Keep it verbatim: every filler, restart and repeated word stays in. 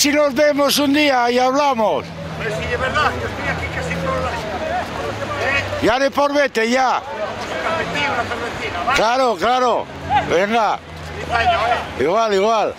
si nos vemos un día y hablamos. Pero si de verdad, yo estoy aquí casi todas las... ¿Eh? Ya de por vete, ya. Una cervecina, ¿vale? Claro, claro. Venga. Años, ¿eh? Igual, igual.